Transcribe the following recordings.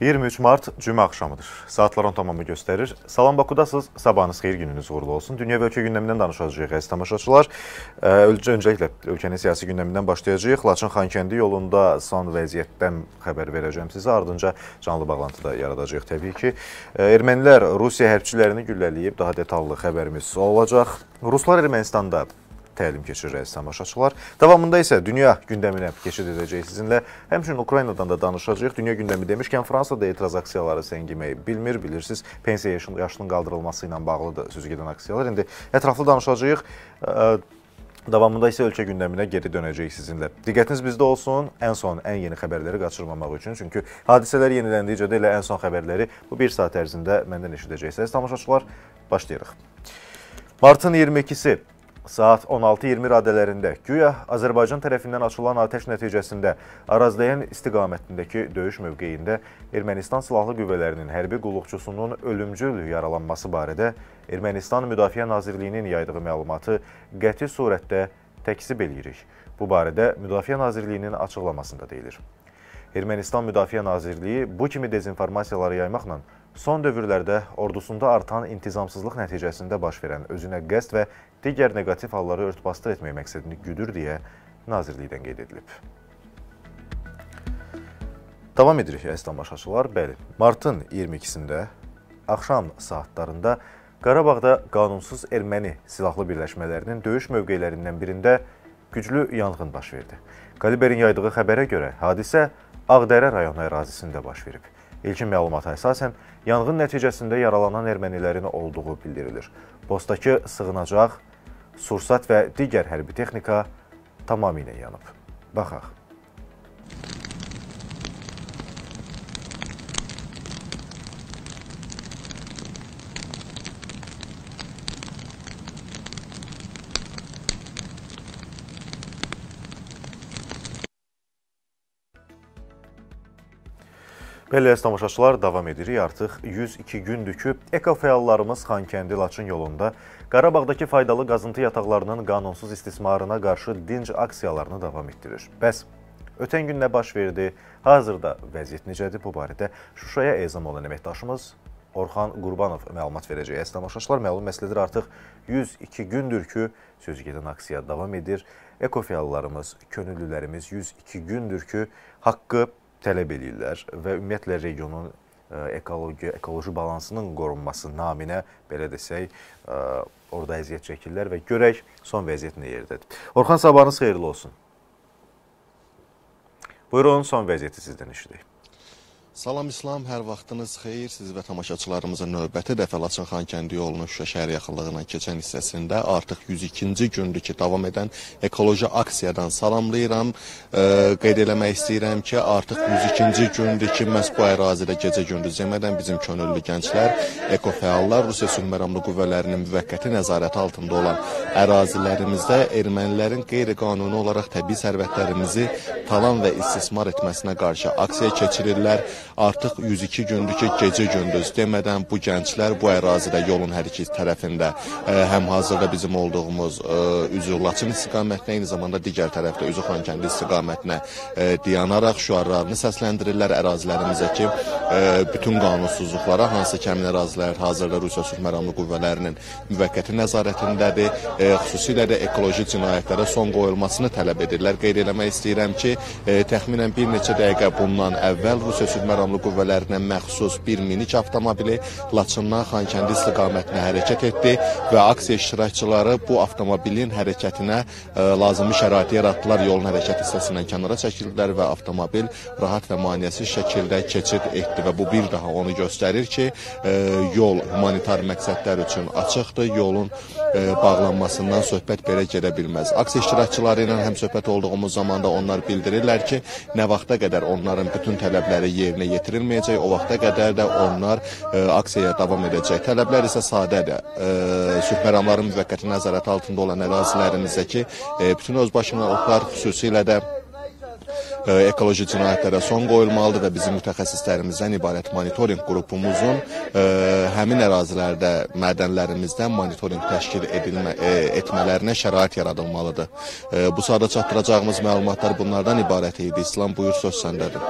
23 mart Cümə akşamıdır. Saatlar 10 tamamı göstərir. Salam Bakudasınız. Sabahınız xeyir, gününüz uğurlu olsun. Dünya ve ölkə gündəmindən danışacağıq, əziz tamaşaçılar. Öncelikle ölkənin siyasi gündəmindən başlayacağıq. Laçın Xankəndi yolunda son vəziyyətdən xəbər verəcəm sizə. Ardınca canlı bağlantıda yaradacağıq təbii ki. Ermənilər Rusiya hərbçilərini güllələyib. Daha detallı xəbərimiz olacaq. Ruslar Ermənistanda təlim keçirir, əziz tamaşaçılar. Davamında isə dünya gündəminə keçid edəcəyik sizinlə. Həmçinin Ukraynadan da danışacağıq. Dünya gündəmi demişkən, Fransada etiraz aksiyaları səngiməyi bilmir. Bilirsiniz, pensiya yaşının qaldırılması ilə bağlı da sözü gedən aksiyalar. İndi ətraflı danışacağıq. Davamında isə ölkə gündəminə geri dönəcəyik sizinlə. Diqqətiniz bizdə olsun. Ən son, ən yeni xəbərləri qaçırmamaq üçün. Çünki hadisələr yeniləndikcə də elə ən son xəbərləri bu bir saat ərzində məndən eşidəcəksiniz. Tamaşaçılar, başlayırıq. Martın 22-si saat 16:20 radələrində güya Azərbaycan tərəfindən açılan atəş nəticəsində Arazdayan istiqamətindəki döyüş mövqeyində Ermənistan Silahlı Qüvvələrinin hərbi qulluqçusunun ölümcül yaralanması barədə Ermənistan Müdafiə Nazirliyinin yaydığı məlumatı qəti surətdə təkzib edirik. Bu barədə Müdafiə Nazirliyinin açıqlamasında deyilir. Ermənistan Müdafiə Nazirliyi bu kimi dezinformasiyaları yaymaqla son dövrlərdə ordusunda artan intizamsızlıq nəticəsində baş verən özünə qəsd və digər negativ halları örtbasdır etmək məqsədini güdür deyə nazirlikdən qeyd edilib. Davam edirik, əziz tamaşaçılar. Bəli, martın 22-sində axşam saatlarında Qarabağda qanunsuz erməni silahlı birləşmələrinin döyüş mövqelərindən birində güclü yanğın baş verdi. Kaliberin yaydığı xəbərə görə hadisə Ağdərə rayonu ərazisində baş verib. İlkin məlumata əsasən, yanğın nəticəsində yaralanan ermənilərin olduğu bildirilir. Postdakı sığınacaq, sursat və digər hərbi texnika tamamilə yanıb. Baxaq. Belə, əziz tamaşaçılar, davam edirik. Artıq 102 gündür ki, ekofəallarımız Xankəndi-Laçın yolunda Qarabağdakı faydalı qazıntı yataqlarının qanunsuz istismarına qarşı dinc aksiyalarını davam etdirir. Bəs, ötən gün nə baş verdi, hazırda vəziyyət necədir? Bu barədə Şuşaya ezam olan əməkdaşımız Orxan Qurbanov məlumat verəcək. Əziz tamaşaçılar, məlum məsələdir, artıq 102 gündür ki, sözü gedən aksiya davam edir. Ekofəallarımız, könüllülərimiz 102 gündür ki, haqqı tələb edirlər və ümumiyyətlə regionun ekoloji balansının qorunması naminə, belə desək, orada əziyyət çəkirlər və görək son vəziyyət nə yerdədir. Orxan, sabahınız xeyirli olsun. Buyurun, son vəziyyəti sizdən eşidək. Salam İslam, hər vaxtınız xeyir. Siz və tamaşaçılarımızın növbəti dəfə Laçın Xankəndi yolunun Şuşa şəhər yaxınlığına keçən hissəsində artıq 102-ci gündür ki, davam edən ekoloji aksiyadan salamlayıram. Qeyd eləmək istəyirəm ki, artıq 102-ci gündür ki, məhz bu ərazidə gecə gündüz yemədən bizim könüllü gənclər, ekofəallar Rusiya sülhməramlı qüvvələrinin müvəqqəti nəzarəti altında olan ərazilərimizdə ermənilərin qeyri-qanuni olaraq təbii sərvətlərimizi talan və istismar etməsinə qarşı aksiya keçirirlər. Artıq 102 gündür ki, gecə gündüz demədən bu gənclər bu ərazidə yolun hər iki tərəfində həm hazırda bizim olduğumuz Üzüqlaçın istiqamətinə, eyni zamanda digər tərəfdə Üzüqlan kəndi istiqamətinə dayanaraq şüarlarını səsləndirirlər ərazilərimizdəki bütün qanunsuzluqlara, hansı ki, həmin ərazilər hazırda Rusiya sülh məramlı qüvvələrinin müvəqqəti nəzarətindədir, xüsusilə də ekoloji cinayətlərə son qoyulmasını tələb edirlər. Qeyd eləmək istəyirəm ki, təxminən bir neçə dəqiqə bundan əvvəl Rusiya sülh məramlı qüvvələrinə məxsus bir minik avtomobili Laçından Xankəndi istiqamətinə hərəkət etdi və aksiya iştirakçıları bu avtomobilin hərəkətinə lazımi şəraiti yaratdılar, yolun hərəkət hissəsindən kənara çəkildilər və avtomobil rahat və maneəsiz şəkildə keçid etdi və bu bir daha onu göstərir ki, yol humanitar məqsədlər üçün açıqdır, yolun bağlanmasından söhbət belə gedə bilməz. Aksiya iştirakçıları ilə həm söhbət olduğumuz zamanda onlar bildirirlər ki, nə vaxta qədər onların bütün tələbləri yerinə yetirilməyəcək, o vaxta qədər də onlar aksiyaya davam edəcək. Tələblər isə sadədir. Sülh məramlarının müvəqqəti nəzarət altında olan ərazilərimizdəki bütün özbaşınalıqlar, xüsusilə də ekoloji cinayətlərə son qoyulmalıdır və bizim mütəxəssislərimizdən ibarət monitorinq qrupumuzun həmin ərazilərdə mədənlərimizdən monitorinq təşkil etmələrinə şərait yaradılmalıdır. Bu sahədə çatdıracağımız məlumatlar bunlardan ibarət idi. İslam, buyur, söz səndədir.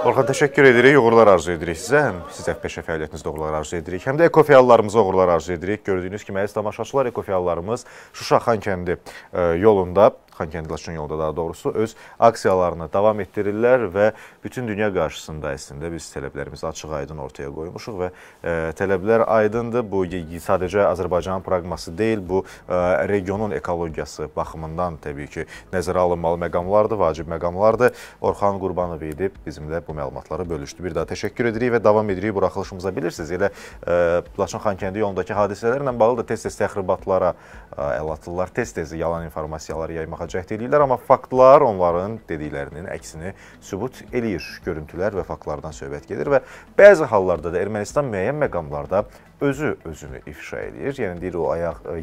Orxan, təşəkkür edirik, uğurlar arzu edirik sizə. Həm siz FPŞ fəaliyyətinizdə uğurlar arzu edirik, həm də ekofiyallarımıza uğurlar arzu edirik. Gördüyünüz kimi, əziz tamaşaçılar, ekofiyallarımız Şuşa Xankəndi yolunda, Xankəndi Laçın yolda daha doğrusu, öz aksiyalarını davam etdirirlər və bütün dünya qarşısında əslində biz tələblərimizi açıq aydın ortaya qoymuşuq və tələblər aydındır. Bu sadəcə Azərbaycanın proqması deyil, bu regionun ekologiyası baxımından təbii ki nəzərə alınmalı məqamlardır, vacib məqamlardır. Orxan Qurbanov idi, bizimlə bu məlumatları bölüşdü. Bir daha təşəkkür edirik və davam edirik buraxılışımıza. Bilirsiniz, elə Laçın Xankəndi yolundakı hadisələrlə bağlı da tez-tez təxribatlara əl atırlar, tez-tez yalan informasiyaları yaymağa cəhd edirlər, amma faktlar onların dediklərinin əksini sübut eləyir. Görüntülər və faktlardan söhbət gedir və bəzi hallarda da Ermənistan müəyyən məqamlarda özü özünü ifşa edir. Yəni deyir, o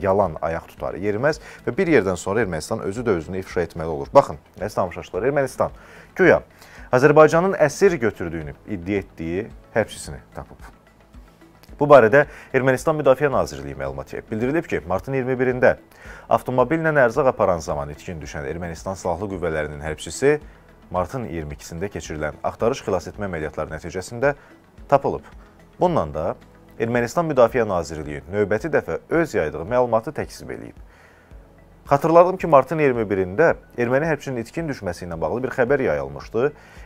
yalan ayaq tutarı yeriməz və bir yerdən sonra Ermənistan özü də özünü ifşa etməli olur. Baxın, əziz tamaşaçılar, Ermənistan güya Azərbaycanın əsir götürdüyünü iddia etdiyi hərbçisini tapıb. Bu barədə Ermənistan Müdafiə Nazirliyi məlumat verib. Bildirilib ki, martın 21-də avtomobillə ərzaq aparan zaman itkin düşən Ermənistan Silahlı Qüvvələrinin hərbçisi martın 22-sində keçirilən axtarış xilasetmə əməliyyatları nəticəsində tapılıb. Bununla da Ermənistan Müdafiə Nazirliyi növbəti dəfə öz yaydığı məlumatı təkzib eləyib. Xatırladım ki, martın 21-də erməni hərbçinin itkin düşməsi ilə bağlı bir xəbər yayılmışdı.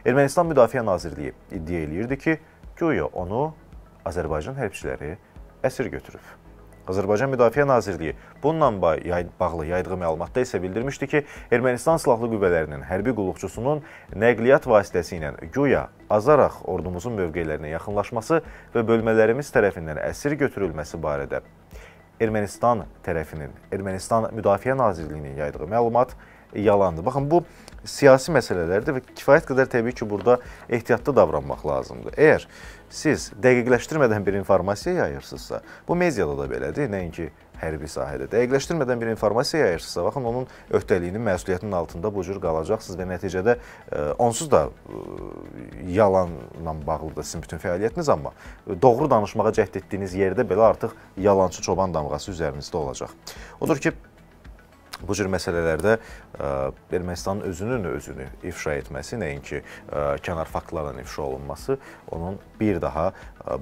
Ermənistan Müdafiə Nazirliyi iddia eləyirdi ki, güya onu Azərbaycan hərbçiləri əsir götürüb. Azərbaycan Müdafiə Nazirliyi bununla bağlı yaydığı məlumatda isə bildirmişdi ki, Ermənistan Silahlı Qüvvələrinin hərbi qulluqçusunun nəqliyyat vasitəsi ilə güya azaraq ordumuzun mövqelərinə yaxınlaşması və bölmələrimiz tərəfindən əsir götürülməsi barədə Ermənistan Müdafiə Nazirliyinin yaydığı məlumat yalandır. Baxın, bu siyasi məsələlərdir və kifayət qədər təbii ki, burada ehtiyatlı davranmaq lazımdır. Əgər siz dəqiqləşdirmədən bir informasiya yayırsınızsa, bu mediada da belədir, nəinki hərbi sahədə. Dəqiqləşdirmədən bir informasiya yayırsınızsa, baxın, onun öhdəliyinin, məsuliyyətinin altında bu cür qalacaqsınız və nəticədə onsuz da yalanla bağlıdır sizin bütün fəaliyyətiniz, amma doğru danışmağa cəhd etdiyiniz yerdə belə artıq yalançı çoban damğası üzərinizdə olacaq. Odur ki, bu cür məsələlərdə Ermənistanın özünü ifşa etməsi, nəinki kənar faktlarla ifşa olunması, onun bir daha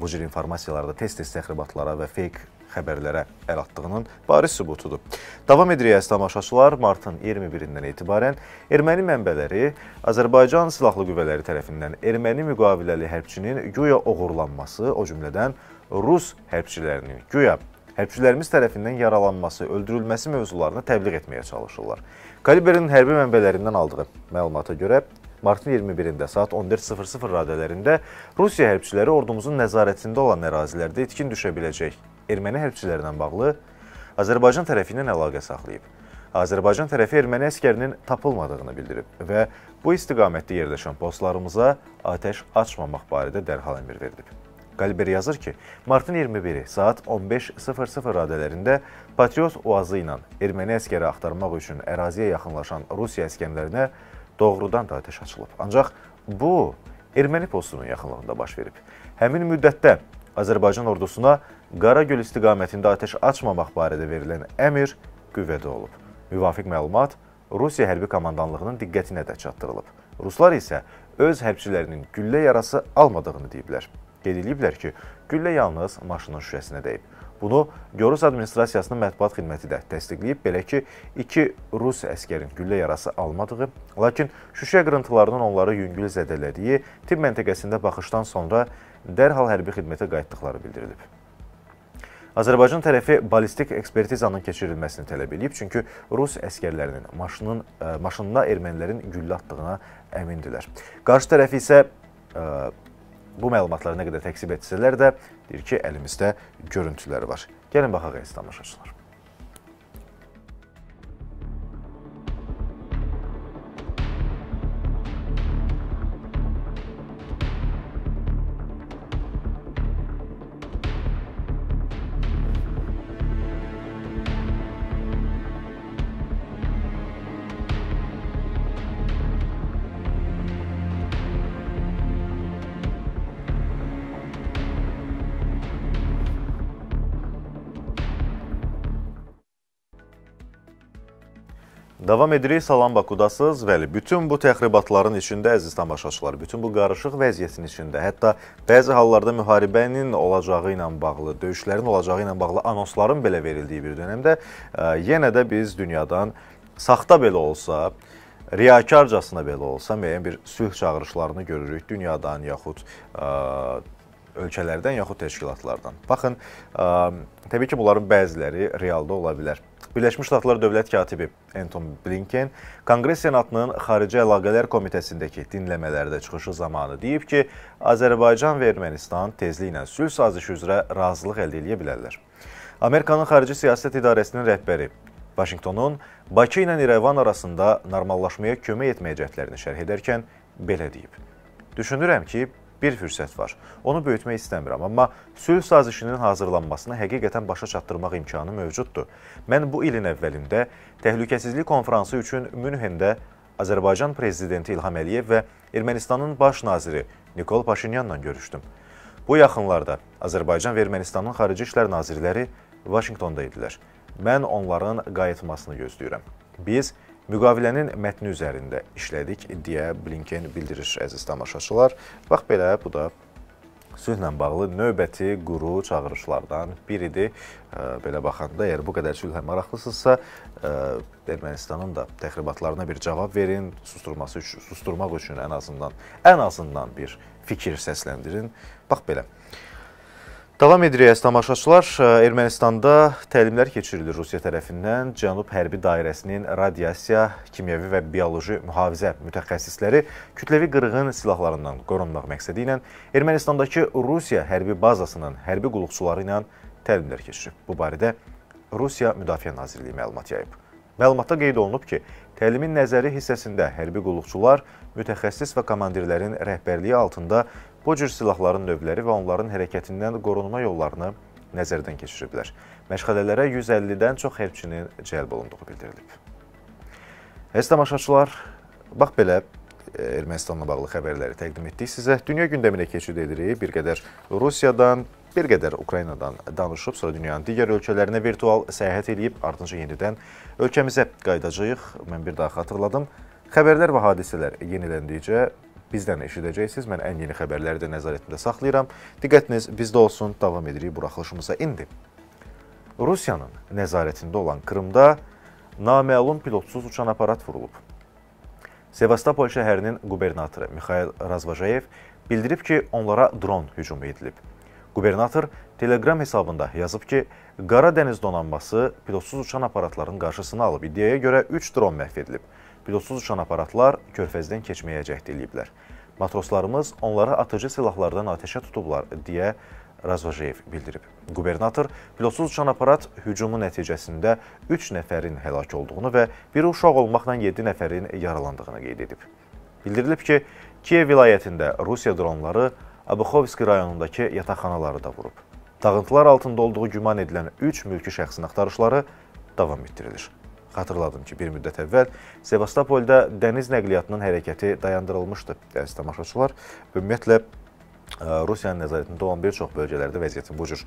bu cür informasiyalarda tez-tez təxribatlara və fake xəbərlərə əl atdığının bariz sübutudur. Davam edirik, əziz tamaşaçılar, martın 21-dən etibarən erməni mənbələri Azərbaycan Silahlı Qüvvələri tərəfindən erməni müqaviləli hərbçinin güya oğurlanması, o cümlədən Rus hərbçilərinin güya hərbçilərimiz tərəfindən yaralanması, öldürülməsi mövzularını təbliğ etməyə çalışırlar. Kaliberin hərbi mənbələrindən aldığı məlumata görə, martın 21-də saat 14:00 radələrində Rusiya hərbçiləri ordumuzun nəzarətində olan ərazilərdə itkin düşə biləcək erməni hərbçilərindən bağlı Azərbaycan tərəfindən əlaqə saxlayıb. Azərbaycan tərəfi erməni əskərinin tapılmadığını bildirib və bu istiqamətdə yerləşən postlarımıza atəş açmamaq barədə dərhal əmr verilib. Kaliber yazır ki, martın 21-i saat 15:00 radələrində Patriot Uazı ilə erməni əskəri axtarmaq üçün əraziyə yaxınlaşan Rusiya əskərlərinə doğrudan da atəş açılıb. Ancaq bu, erməni postunun yaxınlığında baş verib. Həmin müddətdə Azərbaycan ordusuna Qaragöl istiqamətində atəş açmamaq barədə verilən əmr qüvvədə olub. Müvafiq məlumat Rusiya hərbi komandanlığının diqqətinə də çatdırılıb. Ruslar isə öz hərbçilərinin güllə yarası almadığını deyiblər. Qeyd ediliblər ki, güllə yalnız maşının şüşəsinə dəyib. Bunu Gorus Administrasiyasının mətbuat xidməti də təsdiqləyib, belə ki, 2 Rus əskərin güllə yarası almadığı, lakin şüşə qırıntılarının onları yüngül zədələdiyi, tibb məntəqəsində baxışdan sonra dərhal hərbi xidmətə qayıtdıqları bildirilib. Azərbaycan tərəfi balistik ekspertizanın keçirilməsini tələb edib, çünki Rus əskərlərinin maşınına ermənilərin güllə atdığına əmindilər. Qarşı tərəfi isə bu məlumatları nə qədər təksib etsələr də, deyir ki, əlimizdə görüntülər var. Gəlin baxaq, əziz tamaşaçılar. Davam edirik, salam Bakudasız. Bəli, bütün bu təxribatların içində, əziz tamaşaçılar, bütün bu qarışıq vəziyyətin içində, hətta bəzi hallarda müharibənin olacağı ilə bağlı, döyüşlərin olacağı ilə bağlı anonsların belə verildiyi bir dönəmdə yenə də biz dünyadan saxta belə olsa, riyakarcasına belə olsa müəyyən bir sülh çağırışlarını görürük dünyadan yaxud ölkələrdən yaxud təşkilatlardan. Baxın, təbii ki, bunların bəziləri realda ola bilər. Birləşmiş Ştatlar Dövlət Katibi Anton Blinken Konqres Senatının Xarici Əlaqələr Komitəsindəki dinləmələrdə çıxışı zamanı deyib ki, Azərbaycan və Ermənistan tezliklə sülh sazişi üzrə razılıq əldə edə bilərlər. Amerikanın Xarici Siyasət İdarəsinin rəhbəri Vaşinqtonun Bakı ilə İrəvan arasında normallaşmaya kömək etməyə cəhdlərini şərh edərkən belə deyib. Düşünürəm ki, bir fürsət var. Onu böyütmək istəmirəm, amma sülh sazişinin hazırlanmasını həqiqətən başa çatdırmaq imkanı mövcuddur. Mən bu ilin əvvəlində təhlükəsizlik konfransı üçün Münhendə Azərbaycan prezidenti İlham Əliyev və Ermənistanın baş naziri Nikol Paşinyanla görüşdüm. Bu yaxınlarda Azərbaycan və Ermənistanın xarici işlər nazirləri Vaşinqtonda idilər. Mən onların qayıtmasını gözləyirəm. Biz müqavilənin mətni üzərində işlədik, deyə Blinken bildirir, əziz tamaşaçılar. Bax belə, bu da sülhlə bağlı növbəti quru çağırışlardan biridir. Belə baxanda, əgər bu qədər sülhə maraqlısınızsa, Ermənistanın da təxribatlarına bir cavab verin, susturmaq üçün ən azından bir fikir səsləndirin. Bax belə. Davam edirik, əziz tamaşaçılar. Ermənistanda təlimlər keçirilir Rusiya tərəfindən. Cənub Hərbi Dairəsinin radiasiya, kimyəvi və bioloji mühafizə mütəxəssisləri kütləvi qırğın silahlarından qorunmaq məqsədi ilə Ermənistandakı Rusiya hərbi bazasının hərbi qulluqçuları ilə təlimlər keçirib. Bu barədə Rusiya Müdafiə Nazirliyi məlumat yayıb. Məlumatda qeyd olunub ki, təlimin nəzəri hissəsində hərbi qulluqçular mütəxəssis və komandirlərin rəhbərliyi altında bu cür silahların növləri və onların hərəkətindən qorunma yollarını nəzərdən keçiriblər. Məşğələlərə 150-dən çox hərbçinin cəlb olunduğu bildirilib. Əziz tamaşaçılar, bax belə Ermənistanla bağlı xəbərləri təqdim etdik sizə. Dünya gündəminə keçid edirik. Bir qədər Rusiyadan, bir qədər Ukraynadan danışıb, sonra dünyanın digər ölkələrinə virtual səyahət edib, ardınca yenidən ölkəmizə qayıdacağıq. Mən bir daha xatırladım. Xəbərlər və hadisələr yeniləndikcə bizdən eşidəcəksiniz. Mən ən yeni xəbərləri də nəzarətimdə saxlayıram. Diqqətiniz bizdə olsun. Davam edirik buraxılışımıza. İndi Rusiyanın nəzarətində olan Krımda naməlum pilotsuz uçan aparat vurulub. Sevastopol şəhərinin qubernatoru Mikhail Razvozhayev bildirib ki, onlara dron hücumu edilib. Qubernator Telegram hesabında yazıb ki, Qara Dəniz Donanması pilotsuz uçan aparatların qarşısını alıb. İddiaya görə 3 dron məhv edilib. Pilotsuz uçan aparatlar körfəzdən keçməyə cəhd ediblər. Matroslarımız onlara atıcı silahlardan ateşə tutublar, deyə Razvozhayev bildirib. Qubernator pilotsuz uçan aparat hücumu nəticəsində 3 nəfərin həlak olduğunu və biri uşaq olmaqla 7 nəfərin yaralandığını qeyd edib. Bildirilib ki, Kiyev vilayətində Rusiya dronları Abuxovski rayonundakı yataqxanaları da vurub. Dağıntılar altında olduğu güman edilən 3 mülki şəxsin axtarışları davam etdirilir. Xatırladım ki, bir müddət əvvəl Sevastopolda dəniz nəqliyyatının hərəkəti dayandırılmışdı. Əziz tamaşaçılar, ümumiyyətlə, Rusiyanın nəzarətində olan bir çox bölgələrdə vəziyyətin bu cür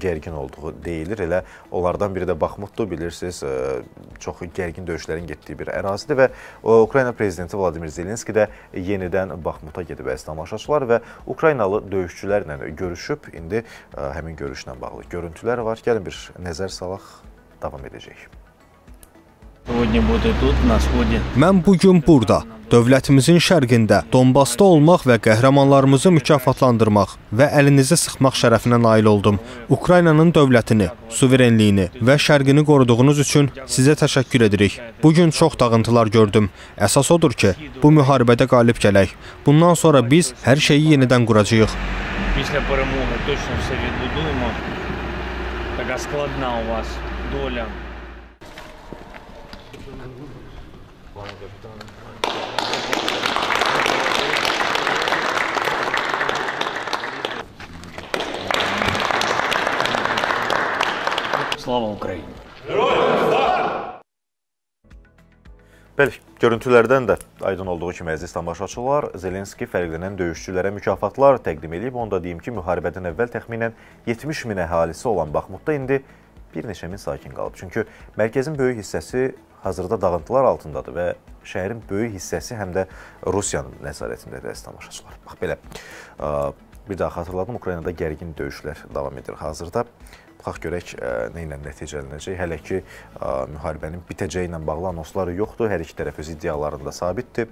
gərgin olduğu deyilir. Elə onlardan biri də Baxmutdur, bilirsiniz, çox gərgin döyüşlərin getdiyi bir ərazidir və Ukrayna prezidenti Vladimir Zelenski də yenidən Baxmuta gedib, əziz tamaşaçılar, və Ukraynalı döyüşçülərlə görüşüb. İndi həmin görüşlə bağlı görüntülər var. Gəlin bir nəzər salaq, davam edəcək. Mən bugün burada, dövlətimizin şərqində, Donbasda olmaq və qəhrəmanlarımızı mükafatlandırmaq və əlinizi sıxmaq şərəfinə nail oldum. Ukraynanın dövlətini, suverenliyini və şərqini qoruduğunuz üçün sizə təşəkkür edirik. Bugün çox dağıntılar gördüm. Əsas odur ki, bu müharibədə qalib gələk. Bundan sonra biz hər şeyi yenidən quracağıq. Slava Ukrayna! Bəli, görüntülərdən də aydın olduğu kimi, əziz tamaşaçılar, Zelenski fərqlənən döyüşçülərə mükafatlar təqdim edib. Onu da deyim ki, müharibədən əvvəl təxminən 70 min əhalisi olan Baxmutda indi bir neçə min sakin qalıb. Çünki mərkəzin böyük hissəsi hazırda dağıntılar altındadır və şəhərin böyük hissəsi həm də Rusiyanın nəzarətindədir, əziz tamaşaçılar. Bax belə, bir daha xatırladım, Ukraynada gərgin döyüşlər davam edir hazırda. Baxaq görək nə ilə nəticələnəcək. Hələ ki, müharibənin bitəcəyi ilə bağlı anonsları yoxdur, hər iki tərəf öz iddialarında sabitdir.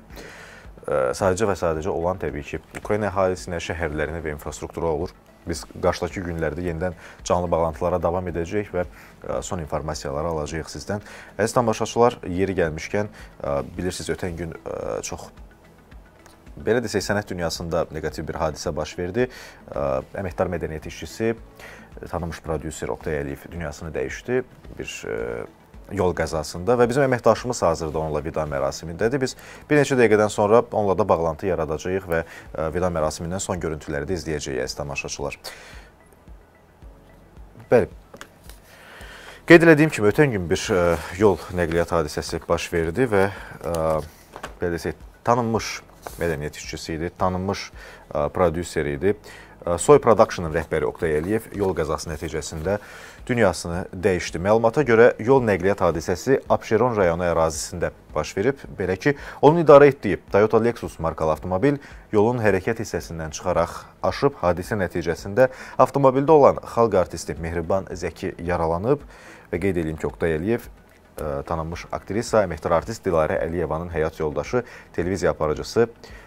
Sadəcə və sadəcə olan təbii ki, Ukrayna əhalisinə, şəhərlərinə və infrastruktura olur. Biz qarşıdakı günlərdə yenidən canlı bağlantılara davam edəcəyik və son informasiyaları alacağıq sizdən. Əziz tamaşaçılar, yeri gəlmişkən, bilirsiniz, ötən gün çox, belə desək, sənət dünyasında negativ bir hadisə baş verdi. Əməkdar mədəniyyət işçisi, tanınmış prodüser Oqtay Əliyev dünyasını dəyişdi bir yol qəzasında və bizim əməkdaşımız hazırda onunla vida mərasimindədir. Biz bir neçə dəqiqədən sonra onunla da bağlantı yaradacağıq və vida mərasimindən son görüntüləri də izləyəcəyik, əziz tamaşaçılar. Bəli, qeyd elədiyim kimi, ötən gün bir yol nəqliyyat hadisəsi baş verdi və belə desək, tanınmış mədəniyyət işçisi idi, tanınmış prodüser idi. Soy Production'ın rəhbəri Oqtay Əliyev yol qəzası nəticəsində dünyasını dəyişdi. Məlumata görə yol nəqliyyat hadisəsi Abşeron rayonu ərazisində baş verib. Belə ki, onun idarə etdiyi Toyota Lexus markalı avtomobil yolun hərəkət hissəsindən çıxaraq aşıb. Hadisə nəticəsində avtomobildə olan xalq artisti Mehriban Zəki yaralanıb və qeyd edeyim ki, Oqtay Əliyev tanınmış aktrisa, əməkdar artist Dilara Əliyevanın həyat yoldaşı, televiziya aparıcısı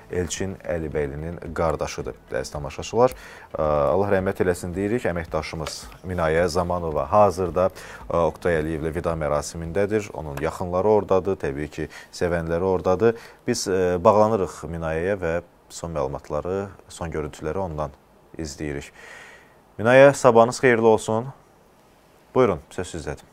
Elçin Əlibəylinin qardaşıdır, əziz tamaşaçılar. Allah rəhmət eləsin deyirik, əməkdaşımız Minaya Zamanova hazırda Oqtay Əliyevlə vida mərasimindədir. Onun yaxınları oradadır, təbii ki, sevənləri oradadır. Biz bağlanırıq Minayaya və son məlumatları, son görüntüləri ondan izləyirik. Minaya, sabahınız xeyirli olsun. Buyurun, söz sizdədir.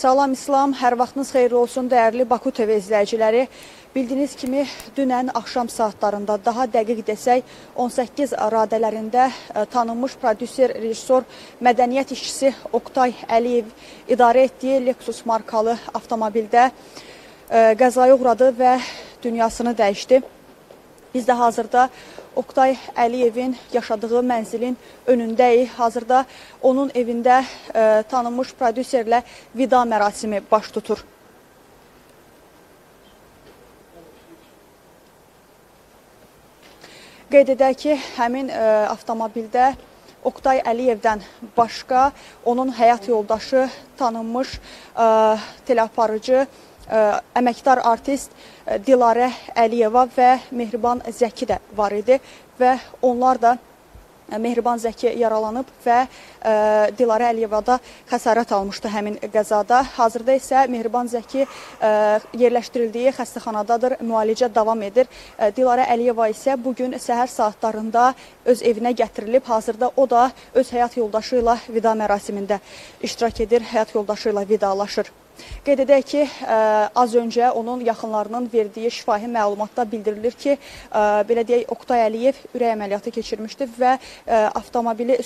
Salam İslam, hər vaxtınız xeyirli olsun dəyərli Baku TV izləyiciləri. Bildiyiniz kimi, dünən axşam saatlarında, daha dəqiq desək, 18 radələrində tanınmış prodüser, rejissor, mədəniyyət işçisi Oqtay Əliyev idarə etdiyi Lexus markalı avtomobildə qəzaya uğradı və dünyasını dəyişdi. Biz də hazırda Oqtay Əliyevin yaşadığı mənzilin önündəyik. Hazırda onun evində tanınmış prodüserlə vida mərasimi baş tutur. Qeyd edək ki, həmin avtomobildə Oqtay Əliyevdən başqa onun həyat yoldaşı, tanınmış teleaparıcı, əməkdar artist Dilara Əliyeva və Mehriban Zəki də var idi və onlar da, Mehriban Zəki yaralanıb və Dilara Əliyeva da xəsarət almışdı həmin qəzada. Hazırda isə Mehriban Zəki yerləşdirildiyi xəstəxanadadır, müalicə davam edir. Dilara Əliyeva isə bugün səhər saatlarında öz evinə gətirilib. Hazırda o da öz həyat yoldaşı ilə vida mərasimində iştirak edir, həyat yoldaşı ilə vidalaşır. Qeyd edək ki, az öncə onun yaxınlarının verdiyi şifahi məlumatda bildirilir ki, belə deyək, Oqtay Əliyev ürək əməliyyatı keçirmişdi və avtomobili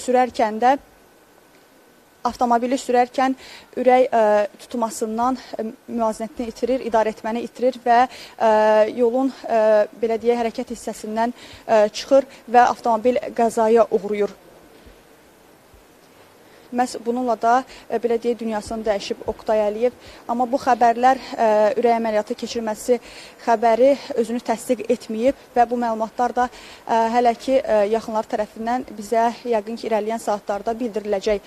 sürərkən ürək tutmasından müvazinətini itirir, idarəetməni itirir və yolun belə deyək, hərəkət hissəsindən çıxır və avtomobil qəzaya uğrayır. Məhz bununla da belə deyək, dünyasını dəyişib Oqtay Əliyev. Amma bu xəbərlər, ürək əməliyyatı keçirməsi xəbəri özünü təsdiq etməyib və bu məlumatlar da hələ ki yaxınlar tərəfindən bizə yəqin ki irəliyən saatlarda bildiriləcək,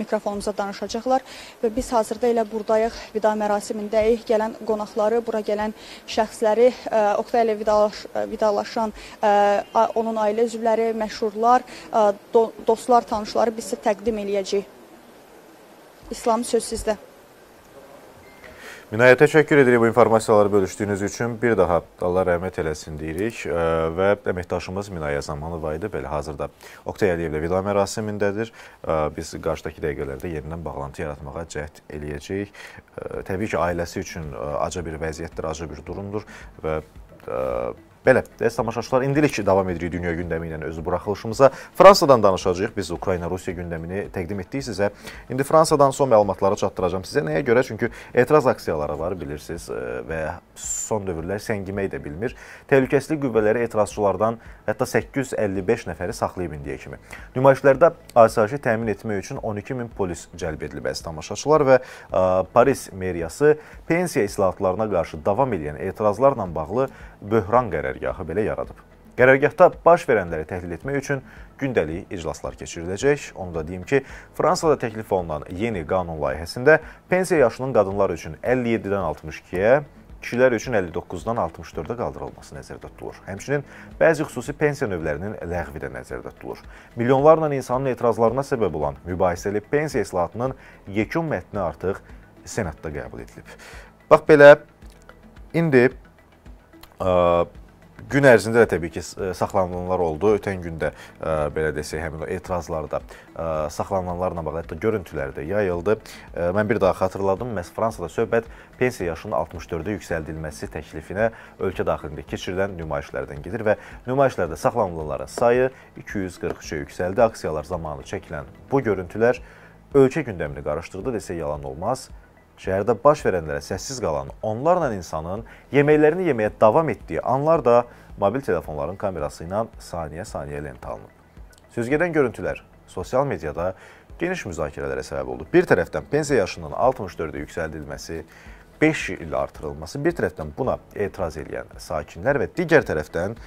mikrofonumuza danışacaqlar və biz hazırda elə buradayıq, vida mərasimindəyik. Gələn qonaqları, bura gələn şəxsləri, Oqtay Əliyev vidalaşan onun ailə üzvləri, məşhurlar, dostlar, tanışları biz isə təqdim eləyəcək. İslam, söz sizdə. Minaya, təşəkkür edirik bu informasiyaları bölüşdüyünüz üçün. Bir daha Allah rəhmət eləsin deyirik və əməkdaşımız Minaya Zamanova idi. Belə hazırda Oqtay Əliyevlə vida mərasimindədir. Biz qarşıdakı dəqiqələrdə yerindən bağlantı yaratmağa cəhd eləyəcəyik. Təbii ki, ailəsi üçün acı bir vəziyyətdir, acı bir durumdur və Belə, dəyərli tamaşaçılar, indilik davam edirik dünya gündəmi ilə öz buraxılışımıza. Fransadan danışacağıq. Biz Ukrayna-Rusiya gündəmini təqdim etdik sizə. İndi Fransadan son məlumatları çatdıracağım sizə. Nəyə görə? Çünki etiraz aksiyaları var, bilirsiniz, və son dövrlər səngimək də bilmir. Təhlükəsizlik qüvvələri etirazçılardan hətta 855 nəfəri saxlayıb indiyə kimi. Nümayişlərdə asayişi təmin etmək üçün 12000 polis cəlb edilib, əziz tamaşaçılar, və Paris meriyası pensiya islahatlarına qarşı davam edən etirazlarla bağlı böhran qərargahı belə yaradıb. Qərargahda baş verənləri təhlil etmək üçün gündəlik iclaslar keçiriləcək. Onu da deyim ki, Fransada təklif olunan yeni qanun layihəsində pensiya yaşının qadınlar üçün 57-dən 62-yə, kişilər üçün 59-dan 64-də qaldırılması nəzərdə tutulur. Həmçinin bəzi xüsusi pensiya növlərinin ləğvi də nəzərdə tutulur. Milyonlarla insanın etirazlarına səbəb olan mübahisəli pensiya islahatının yekun mətni artıq senatda qəbul edilib. Bax belə, indi gün ərzində də təbii ki, saxlanılanlar oldu. Ötən gündə, belə desək, həmin o etirazlarda saxlanılanlarla bağlı hətta görüntülər də yayıldı. Mən bir daha xatırladım, məhz Fransada söhbət pensiya yaşının 64-də yüksəldilməsi təklifinə ölkə daxilində keçirilən nümayişlərdən gedir və nümayişlərdə saxlanılanların sayı 243-ə yüksəldi. Aksiyalar zamanı çəkilən bu görüntülər ölkə gündəmini qarışdırdı desək yalan olmaz. Şəhərdə baş verənlərə səssiz qalan onlarla insanın yeməklərini yeməyə davam etdiyi anlar da mobil telefonların kamerası ilə saniyə-saniyə lentə alınıb. Sözgedən görüntülər sosial mediada geniş müzakirələrə səbəb oldu. Bir tərəfdən pensiya yaşının 64-də yüksəldilməsi, 5 ilə artırılması, bir tərəfdən buna etiraz edən sakinlər və digər tərəfdən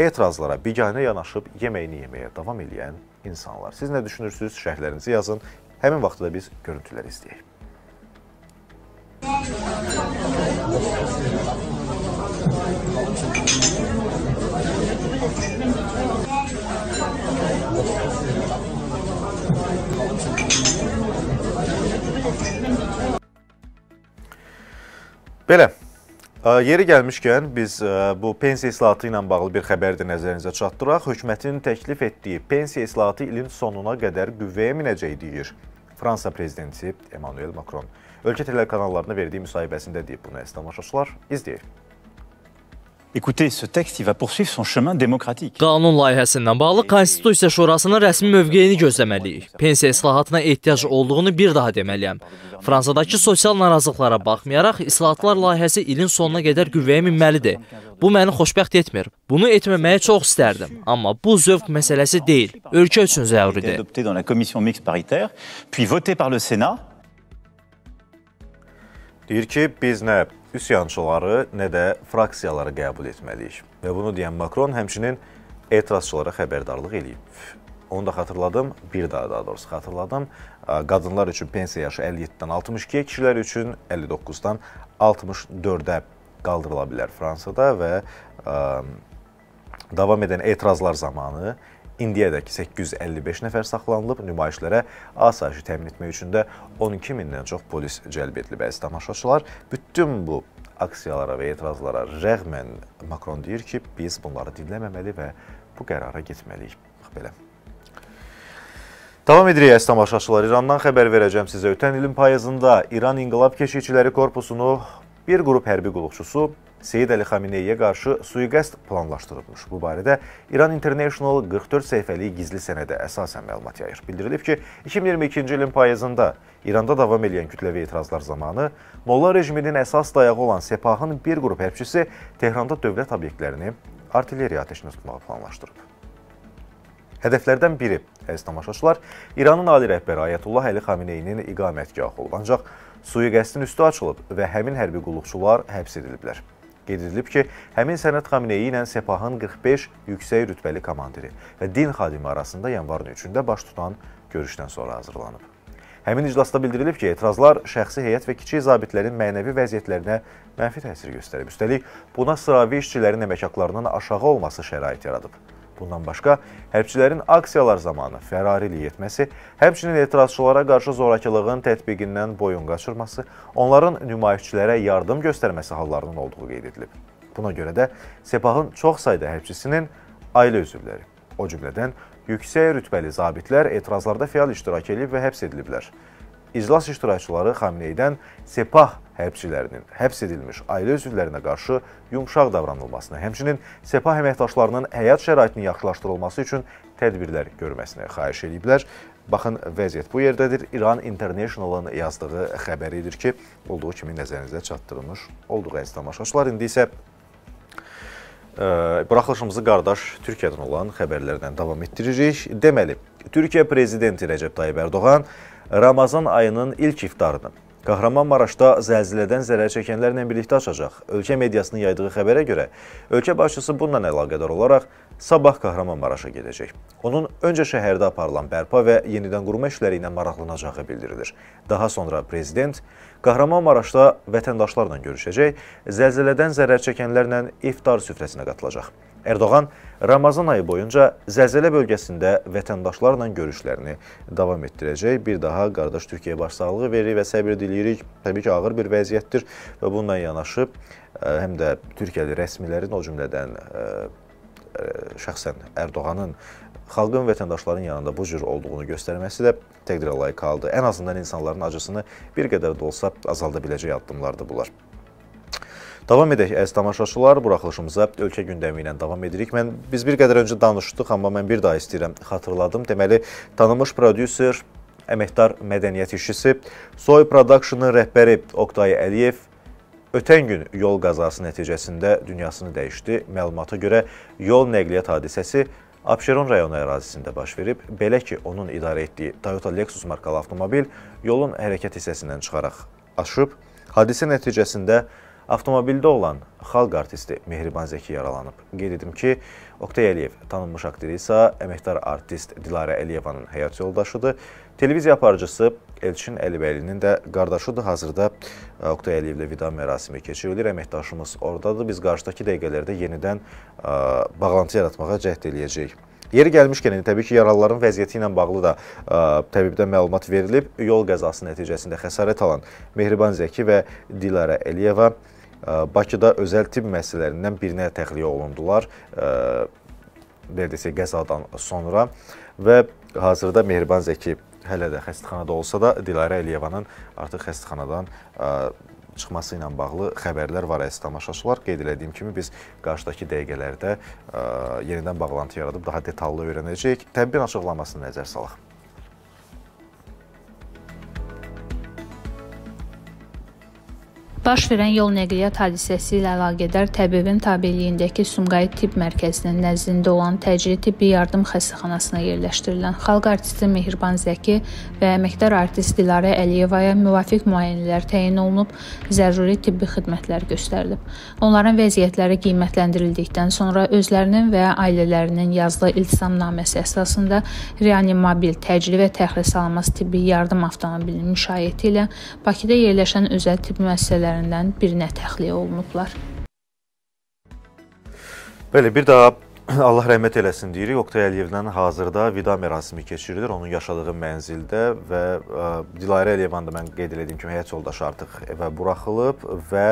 etirazlara biganə yanaşıb yeməyini yeməyə davam edən insanlar. Siz nə düşünürsünüz? Şərhlərinizi yazın. Həmin vaxtda biz görüntüləri izləyək. Belə, yeri gəlmişkən biz bu pensiya islahatı ilə bağlı bir xəbər də nəzərinizə çatdıraq. Hökumətin təklif etdiyi pensiya islahatı ilin sonuna qədər qüvvəyə minəcək deyir Fransa prezidenti Emmanuel Macron. Ölkə telekanallarına verdiği müsahibəsində deyib bunu, əziz tamaşaçılar, izləyək. Qanun layihəsindən bağlı Konstitusiya Şurasının rəsmi mövqeyini gözləməliyik. Pensiya islahatına ehtiyac olduğunu bir daha deməliyəm. Fransadakı sosial narazılıqlara baxmayaraq, islahatlar layihəsi ilin sonuna qədər qüvvəyə minməlidir. Bu məni xoşbəxt etmir. Bunu etməməyə çox istərdim. Amma bu zövq məsələsi deyil, ölkə üçün zəruridir. Deyir ki, biz nə üsyançıları, nə də fraksiyaları qəbul etməliyik. Və bunu deyən Macron həmçinin etirazçılara xəbərdarlıq eləyib. Onu da xatırladım, bir daha doğrusu xatırladım. Qadınlar üçün pensiya yaşı 57-dən 62-yə, kişilər üçün 59-dan 64-də qaldırıla bilər Fransada və davam edən etirazlar zamanı indiyədəki 855 nəfər saxlanılıb, nümayişlərə asayişi təmin etmək üçün də 12000-dən çox polis cəlb edilib, əziz tamaşaçılar. Bütün bu aksiyalara və etirazlara rəğmən Macron deyir ki, biz bunları dinləməməli və bu qərara getməliyik. Bax belə. Davam edirik, əziz tamaşaçılar. İrandan xəbər verəcəm sizə. Ötən ilin payızında İran İnqilab Keşikçiləri Korpusunu bir qrup hərbi qulluqçusu Seyid Əli Xameneyə qarşı suiqəst planlaşdırılmış. Bu barədə İran International 44 səhifəli gizli sənədə əsasən məlumat yayır. Bildirilib ki, 2022-ci ilin payızında İranda davam edən kütləvi etirazlar zamanı Molla rejiminin əsas dayağı olan Sepahın bir qrup hərbçisi Tehranda dövlət obyektlərini artilleriya ateşinə tutmağı planlaşdırıb. Hədəflərdən biri, əziz tamaşaçılar, İranın ali rəhbəri Ayətullah Əli Xameneyinin iqamətgahı olub, ancaq suiqəstin üstü açılıb və həmin hərbi qulluqçular həbs ediliblər. Qeyd edilib ki, həmin Sənət Xameneyi ilə Sepahın 45 yüksək rütbəli komandiri və din xadimi arasında yanvarın 3-də baş tutan görüşdən sonra hazırlanıb. Həmin iclasda bildirilib ki, etirazlar şəxsi heyət və kiçik zabitlərin mənəvi vəziyyətlərinə mənfi təsir göstərib. Üstəlik, buna sıravi işçilərin əmək haqlarının aşağı olması şərait yaradıb. Bundan başqa, hərbçilərin aksiyalar zamanı fərarilik etməsi, həmçinin etirazçılara qarşı zorakılığın tətbiqindən boyun qaçırması, onların nümayişçilərə yardım göstərməsi hallarının olduğu qeyd edilib. Buna görə də Sepahın çox sayda hərbçisinin ailə üzvləri, o cümlədən yüksək rütbəli zabitlər etirazlarda fəal iştirak edib və həbs ediliblər. İclas iştirakçıları Xameneydən Sepah hərbçilərinin həbs edilmiş ailə üzvlərinə qarşı yumşaq davranılmasına, həmçinin Sepah əməkdaşlarının həyat şəraitinin yaxşılaşdırılması üçün tədbirlər görməsinə xahiş ediblər. Baxın, vəziyyət bu yerdədir. İran International'ın yazdığı xəbəri edir ki, olduğu kimi nəzərinizə çatdırılmış olduğu əziz tamaşaçılar. İndi isə buraxılışımızı qardaş Türkiyədən olan xəbərlərdən davam etdiririk. Deməli, Türkiyə Prezidenti Recep Tayyip Erdoğan Ramazan ayının ilk iftarını Kahramanmaraşda zəlzilədən zərər çəkənlərlə birlikdə açacaq. Ölkə mediasının yaydığı xəbərə görə, ölkə başçısı bununla əlaqədar olaraq sabah Kahramanmaraşa gedəcək. Onun öncə şəhərdə aparılan bərpa və yenidən qurma işləri ilə maraqlanacağı bildirilir. Daha sonra prezident Kahramanmaraşda vətəndaşlarla görüşəcək, zəlzilədən zərər çəkənlərlə iftar süfrəsinə qatılacaq. Erdoğan Ramazan ayı boyunca zəlzələ bölgəsində vətəndaşlarla görüşlərini davam etdirəcək. Bir daha qardaş Türkiyəyə başsağlığı verir və səbir diliyirik. Təbii ki, ağır bir vəziyyətdir və bununla yanaşıb həm də Türkiyəli rəsmilərin, o cümlədən şəxsən Erdoğanın xalqın, vətəndaşların yanında bu cür olduğunu göstərməsi də təqdirə layiq qaldı. Ən azından insanların acısını bir qədər də olsa azalda biləcək addımlardır bunlar. Davam edək, əziz tamaşaçılar, buraxılışımıza ölkə gündəmi ilə davam edirik. Biz bir qədər öncə danışdıq, amma mən bir daha istəyirəm, xatırladım. Deməli, tanınmış prodüser, əməkdar mədəniyyət işçisi, Soy Production'ın rəhbəri Oqtay Əliyev ötən gün yol qazası nəticəsində dünyasını dəyişdi. Məlumata görə yol nəqliyyat hadisəsi Abşeron rayonu ərazisində baş verib, belə ki, onun idarə etdiyi Toyota Lexus markalı avtomobil yolun hərəkət hissəsindən çıxaraq aşıb. Hadisə nəticəsində avtomobildə olan xalq artisti Mehriban Zəki yaralanıb. Qeyd edim ki, Oqtay Əliyev tanınmış aktrisa, əməkdar artist Dilara Əliyevanın həyat yoldaşıdır. Televiziya aparıcısı Elçin Əlibəylinin də qardaşıdır. Hazırda Oqtay Əliyevlə vida mərasimi keçirilir. Əməkdaşımız oradadır. Biz qarşıdakı dəqiqələrdə yenidən bağlantı yaratmağa cəhd edəcəyik. Yeri gəlmişkən, təbii ki, yaralıların vəziyyəti ilə bağlı da təbibdən məlumat verilib. Yol qəzası nəticəsində xəsarət alan Mehriban Zəki və Dilara Əliyeva Bakıda özəl tibb müəssisələrindən birinə təxliyə olundular qəzadan sonra və hazırda Mehriban Zəki hələ də xəstəxanada olsa da, Dilara Əliyevanın artıq xəstəxanadan çıxması ilə bağlı xəbərlər var, əziz tamaşaçılar. Qeyd elədiyim kimi biz qarşıdakı dəqiqələrdə yenidən bağlantı yaradıb daha detallı öyrənəcəyik. Təbbin açıqlamasını nəzər salaq. Baş verən yol nəqliyyat hadisəsi ilə əlaqədar təbibin tabeliyindəki Sumqayıt tibb mərkəzinin nəzdində olan təcili tibbi yardım xəstəxanasına yerləşdirilən xalq artisti Mehriban Zəki və əməkdar artist Dilara Əliyevaya müvafiq müayinələr təyin olunub, zəruri tibbi xidmətlər göstərilib. Onların vəziyyətləri qiymətləndirildikdən sonra özlərinin və ailələrinin yazdığı iltisamnaməsi əsasında reanimabil təcili və təxirəsalınması tibbi yardım avtomobilinin müşayiəti ilə Bakıda yerləşən özəl tibb müəssisələri birinə təxliyə olunublar. Bəli, bir daha Allah rəhmət eləsin deyirik. Oqtay Əliyevdən hazırda vida mərasimi keçirilir onun yaşadığı mənzildə və Dilara Əliyevanı da mən qeyd elədiyim kimi həyat yoldaşı artıq evə buraxılıb və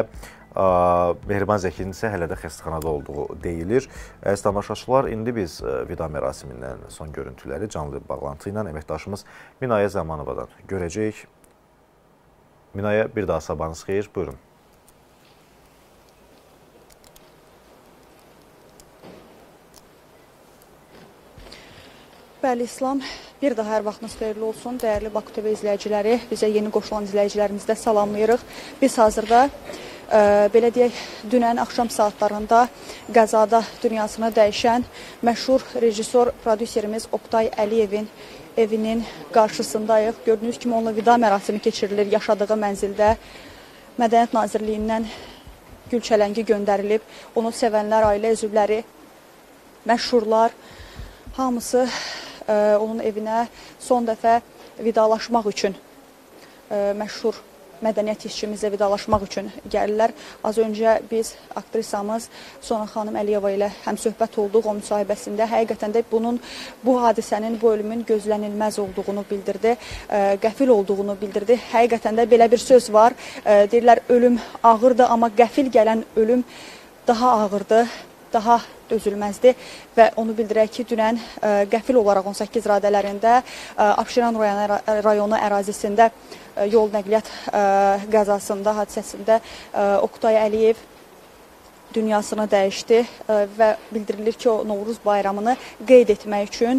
Mehriban Zəkinin isə hələ də xəstəxanada olduğu deyilir. Əziz tamaşaçılar, indi biz vida mərasimindən son görüntüləri canlı bağlantı ilə əməkdaşımız Minaya Zamanovadan görəcəyik. Minaya, bir daha sabahınız xeyir, buyurun. Bəli, İslam, bir daha hər vaxtınız xeyirli olsun. Dəyərli Baku TV izləyiciləri, bizə yeni qoşulan izləyicilərimizi də salamlayırıq. Biz hazırda belə deyək, dünən axşam saatlarında qəzada dünyasını dəyişən məşhur rejissor, prodüserimiz Oqtay Əliyevin evinin qarşısındayıq. Gördüyünüz kimi onunla vida mərasimi keçirilir yaşadığı mənzildə. Mədəniyyət Nazirliyindən gülçələngi göndərilib. Onu sevənlər, ailə üzvləri, məşhurlar, hamısı onun evinə son dəfə vidalaşmaq üçün, məşhur mədəniyyət işçimizlə vidalaşmaq üçün gəlirlər. Az öncə biz aktrisamız Sonan xanım Əliyeva ilə həmsöhbət olduq o müsahibəsində. Həqiqətən də bu hadisənin, bu ölümün gözlənilməz olduğunu bildirdi, qəfil olduğunu bildirdi. Həqiqətən də belə bir söz var, deyirlər ölüm ağırdır, amma qəfil gələn ölüm daha ağırdır. daha dözülməzdir və onu bildirək ki, dünən qəfil olaraq 18 radələrində Abşeron rayonu ərazisində yol nəqliyyat qəzasında, hadisəsində Oqtay Əliyev dünyasını dəyişdi və bildirilir ki, o Novruz bayramını qeyd etmək üçün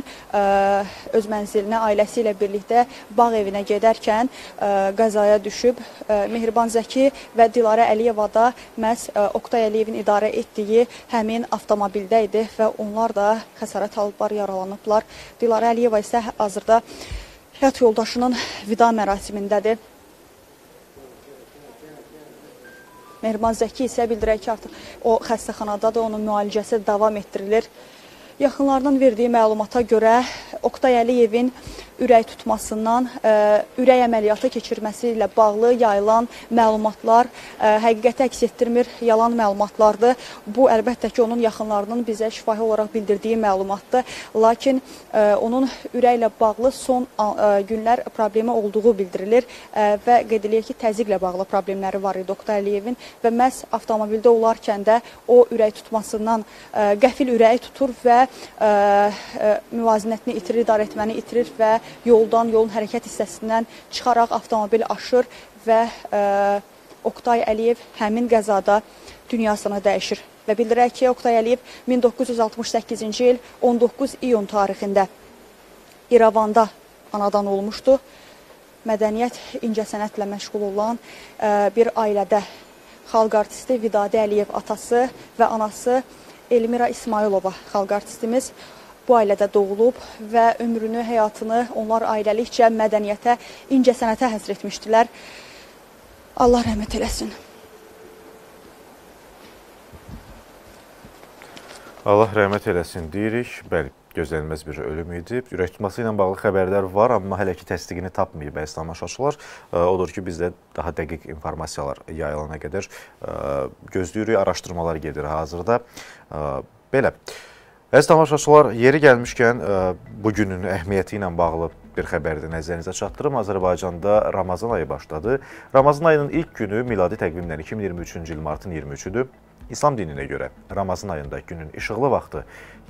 öz mənzilinə ailəsi ilə birlikdə bağ evinə gedərkən qəzaya düşüb. Mehriban Zəki və Dilara Əliyeva da məhz Oqtay Əliyevin idarə etdiyi həmin avtomobildə idi və onlar da xəsarət alıblar, yaralanıblar. Dilara Əliyeva isə hazırda həyat yoldaşının vida mərasimindədir. Mehriban Zəki isə bildirək ki, artıq o xəstəxanadadır, onun müalicəsi davam etdirilir. Yaxınlarının verdiyi məlumata görə Oqtay Əliyevin ürək tutmasından, ürək əməliyyatı keçirməsi ilə bağlı yayılan məlumatlar həqiqəti əks etdirmir, yalan məlumatlardır. Bu, əlbəttə ki, onun yaxınlarının bizə şifahi olaraq bildirdiyi məlumatdır. Lakin onun ürəklə bağlı son günlər problemi olduğu bildirilir və qeyd edilir ki, təzyiqlə bağlı problemləri var idi Oqtay Əliyevin və məhz avtomobildə olarkən də o ürək tutmasından qəfil ürəyi tutur və müvazinətini itirir, idarə etməni itirir və yolun hərəkət hissəsindən çıxaraq avtomobil aşır və Oqtay Əliyev həmin qəzada dünyasını dəyişir. Və bildirək ki, Oqtay Əliyev 1968-ci il 19 iyun tarixində İrəvanda anadan olmuşdu. Mədəniyyət, incəsənətlə məşğul olan bir ailədə xalq artisti Vidadi Əliyev atası və anası Elmira İsmailova xalq artistimiz bu ailədə doğulub və ömrünü, həyatını onlar ailəlikcə mədəniyyətə, incəsənətə həsr etmişdilər. Allah rəhmət eləsin. Allah rəhmət eləsin deyirik. Bəli, gözlənilməz bir ölüm idi. Ürək tutması ilə bağlı xəbərlər var, amma hələ ki təsdiqini tapmayıb bəzi tamaşaçılar. Odur ki, bizdə daha dəqiq informasiyalar yayılana qədər gözləyirik, araşdırmalar gedir hazırda. Belə. Əziz tamaşaçılar, yeri gəlmişkən bugünün əhmiyyəti ilə bağlı bir xəbərdir nəzərinizə çatdırım. Azərbaycanda Ramazan ayı başladı. Ramazan ayının ilk günü miladi təqvimdən 2023-cü il martın 23-üdür. İslam dininə görə Ramazan ayında günün işıqlı vaxtı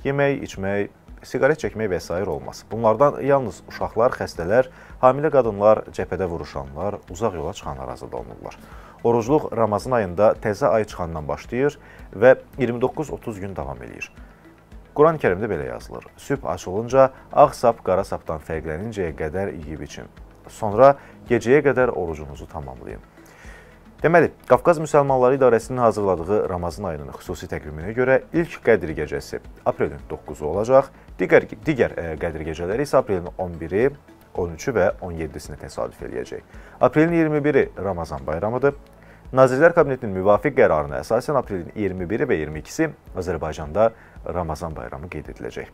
yemək, içmək, siqaret çəkmək və s. olmaz. Bunlardan yalnız uşaqlar, xəstələr, hamilə qadınlar, cəbhədə vuruşanlar, uzaq yola çıxanlar azad olunurlar. Orucluq Ramazan ayında təzə ay çıxandan başlayır və 29-30 gün davam edir. Quran-ı Kərimdə belə yazılır. Sübh açılınca ağ sap qara sapdan fərqlənincəyə qədər yeyib için. Sonra gecəyə qədər orucunuzu tamamlayın. Deməli, Qafqaz Müslümanları İdarəsinin hazırladığı Ramazan ayının xüsusi təqviminə görə ilk qədri gecəsi aprelin 9-u olacaq. Digər qədri gecələri isə aprelin 11-i, 13-ü və 17-sini təsadüf eləyəcək. Aprelin 21-i Ramazan bayramıdır. Nazirlər Kabinetinin müvafiq qərarına əsasən aprelin 21-i və 22-si Azərbaycanda Ramazan bayramı qeyd ediləcək.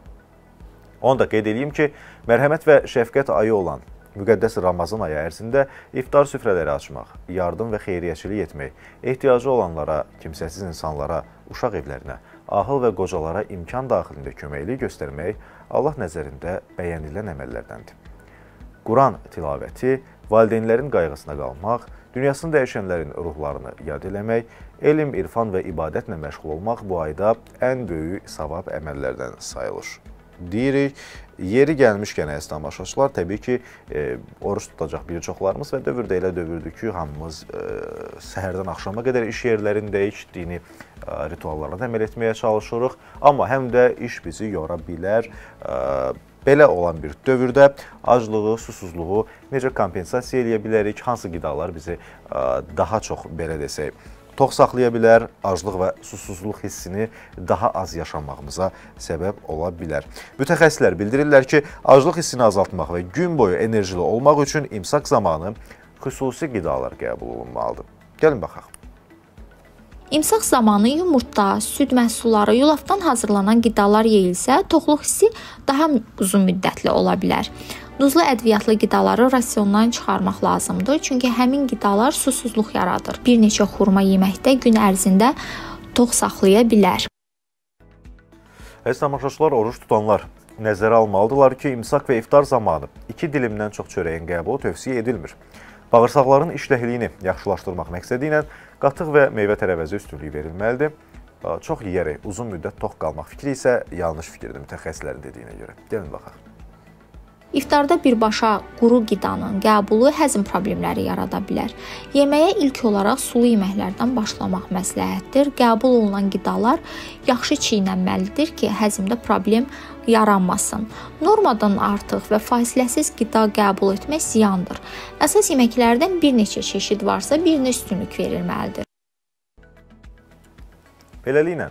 Onu da qeyd edeyim ki, mərhəmət və şəfqət ayı olan müqəddəs Ramazan ayı ərzində iftar süfrələri açmaq, yardım və xeyriyyəçilik etmək, ehtiyacı olanlara, kimsəsiz insanlara, uşaq evlərinə, ahıl və qocalara imkan daxilində köməklik göstərmək Allah nəzərində bəyənilən əməllərdəndir. Quran tilavəti, valideynlərin qayğısına qalmaq, dünyasını dəyişənlərin ruhlarını yad eləmək, elm, irfan və ibadətlə məşğul olmaq bu ayda ən böyük savab əməllərdən sayılır. Deyirik, yeri gəlmişkən əziz tamaşaçılar, təbii ki, oruç tutacaq bir çoxlarımız və dövrdə elə dövrdür ki, hamımız səhərdən axşama qədər iş yerlərindəyik, dini rituallarla əməl etməyə çalışırıq, amma həm də iş bizi yora bilər. Belə olan bir dövrdə aclığı, susuzluğu necə kompensasiya eləyə bilərik, hansı qidalar bizi daha çox, belə desək, tox saxlaya bilər, aclıq və susuzluq hissini daha az yaşamağımıza səbəb ola bilər. Mütəxəssislər bildirirlər ki, aclıq hissini azaltmaq və gün boyu enerjili olmaq üçün imsak zamanı xüsusi qidalar qəbul olunmalıdır. Gəlin baxaq. İmsak zamanı yumurta, süd məhsulları, yulafdan hazırlanan qidalar yeyilsə, toxluq hissi daha uzun müddətli ola bilər. Duzlu ədviyyatlı qidaları rasiondan çıxarmaq lazımdır, çünki həmin qidalar susuzluq yaradır. Bir neçə xurma yeməkdə gün ərzində tox saxlaya bilər. Əziz tamaşaçılar, oruç tutanlar nəzərə almalıdırlar ki, imsak və iftar zamanı 2 dilimdən çox çörəyin qəbulu tövsiyə edilmir. Bağırsaqların işləhliyini yaxşılaşdırmaq məqsədi ilə qatıq və meyvə tərəvəzi üstünlüyü verilməlidir. çox yiyərək uzun müddət tox qalmaq fikri isə yanlış fikirdir mütəxəssislərin dediyinə görə. Gəlin baxaq. İftarda birbaşa quru qidanın qəbulu həzm problemləri yarada bilər. Yeməyə ilk olaraq sulu yeməklərdən başlamaq məsləhətdir. Qəbul olunan qidalar yaxşı çiğnənməlidir ki, həzmdə problem yaranmasın. Normadan artıq və fasiləsiz qida qəbul etmək ziyandır. Əsas yeməklərdən bir neçə çeşid varsa, birinə üstünlük verilməlidir. Beləliklə,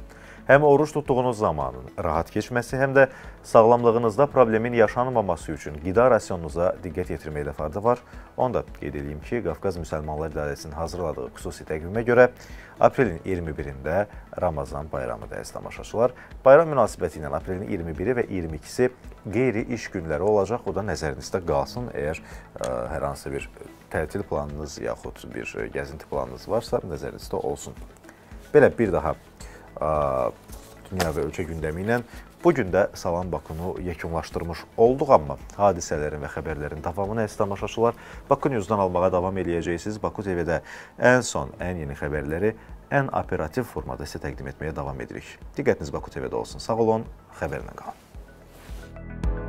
həm oruç tutduğunuz zamanın rahat keçməsi, həm də sağlamlığınızda problemin yaşanmaması üçün qida rasionunuza diqqət yetirməkdə fayda var. Onu da qeyd edeyim ki, Qafqaz Müslümanları İdarəsinin hazırladığı xüsusi təqvimə görə aprelin 21-də Ramazan bayramı dəyərli tamaşaçılar. Bayram münasibəti ilə aprelin 21-i və 22-si qeyri-iş günləri olacaq. O da nəzərinizdə qalsın. Əgər hər hansı bir tətil planınız yaxud bir gəzinti planınız varsa, nəzərinizdə olsun. Belə bir daha dünya və ölkə gündəmi ilə bugün də salam Bakunu yekunlaşdırmış olduq, amma hadisələrin və xəbərlərin davamını əziz tamaşaçılar Baku News'dan almağa davam eləyəcəksiniz. Baku TV-də ən son, ən yeni xəbərləri ən operativ formada sizə təqdim etməyə davam edirik. Diqqətiniz Baku TV-də olsun. Sağ olun, xəbərlə qalın.